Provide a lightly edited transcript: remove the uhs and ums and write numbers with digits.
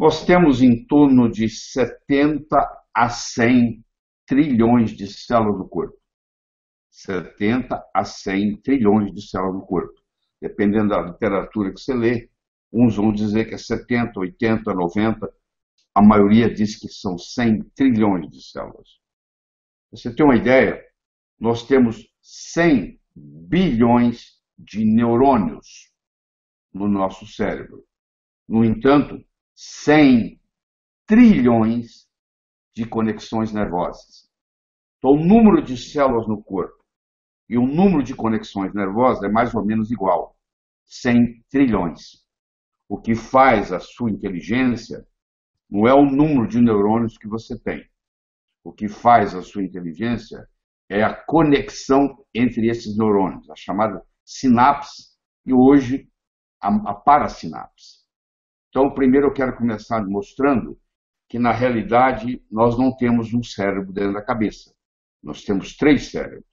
Nós temos em torno de 70 a 100 trilhões de células no corpo. 70 a 100 trilhões de células no corpo. Dependendo da literatura que você lê, uns vão dizer que é 70, 80, 90. A maioria diz que são 100 trilhões de células. Pra você ter uma ideia, nós temos 100 bilhões de neurônios no nosso cérebro. No entanto, 100 trilhões de conexões nervosas. Então, o número de células no corpo e o número de conexões nervosas é mais ou menos igual, 100 trilhões. O que faz a sua inteligência não é o número de neurônios que você tem. O que faz a sua inteligência é a conexão entre esses neurônios, a chamada sinapse e hoje a parasinapse. Então, primeiro eu quero começar mostrando que, na realidade, nós não temos um cérebro dentro da cabeça. Nós temos 3 cérebros.